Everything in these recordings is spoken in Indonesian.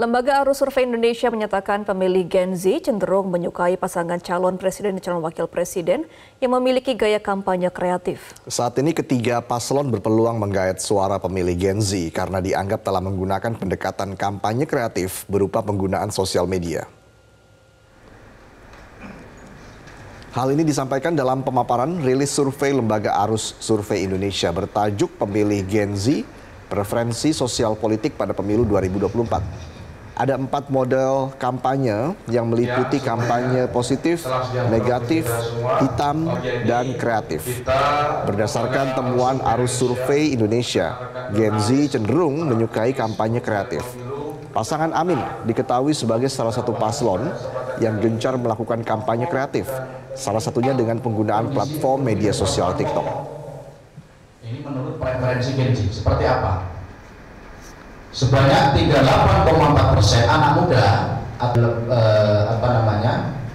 Lembaga Arus Survei Indonesia menyatakan pemilih Gen Z cenderung menyukai pasangan calon presiden dan calon wakil presiden yang memiliki gaya kampanye kreatif. Saat ini ketiga paslon berpeluang menggait suara pemilih Gen Z karena dianggap telah menggunakan pendekatan kampanye kreatif berupa penggunaan sosial media. Hal ini disampaikan dalam pemaparan rilis survei Lembaga Arus Survei Indonesia bertajuk Pemilih Gen Z, Preferensi Sosial Politik pada Pemilu 2024. Ada 4 model kampanye yang meliputi kampanye positif, negatif, hitam, dan kreatif. Berdasarkan temuan Arus Survei Indonesia, Gen Z cenderung menyukai kampanye kreatif. Pasangan Amin diketahui sebagai salah satu paslon yang gencar melakukan kampanye kreatif, salah satunya dengan penggunaan platform media sosial TikTok. Ini menurut preferensi Gen Z seperti apa? Sebanyak 38,4% anak muda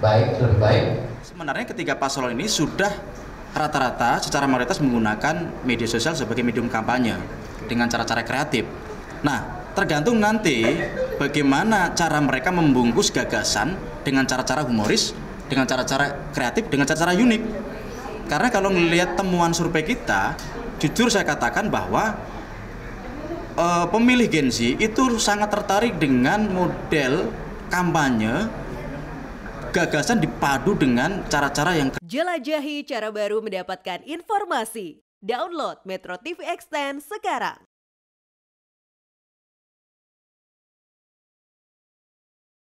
lebih baik. Sebenarnya ketiga paslon ini sudah rata-rata secara mayoritas menggunakan media sosial sebagai medium kampanye dengan cara-cara kreatif. Nah, tergantung nanti bagaimana cara mereka membungkus gagasan dengan cara-cara humoris, dengan cara-cara kreatif, dengan cara-cara unik. Karena kalau melihat temuan survei kita, jujur saya katakan bahwa pemilih Gen Z itu sangat tertarik dengan model kampanye gagasan dipadu dengan cara-cara yang jelajahi cara baru mendapatkan informasi. Download Metro TV Extend sekarang.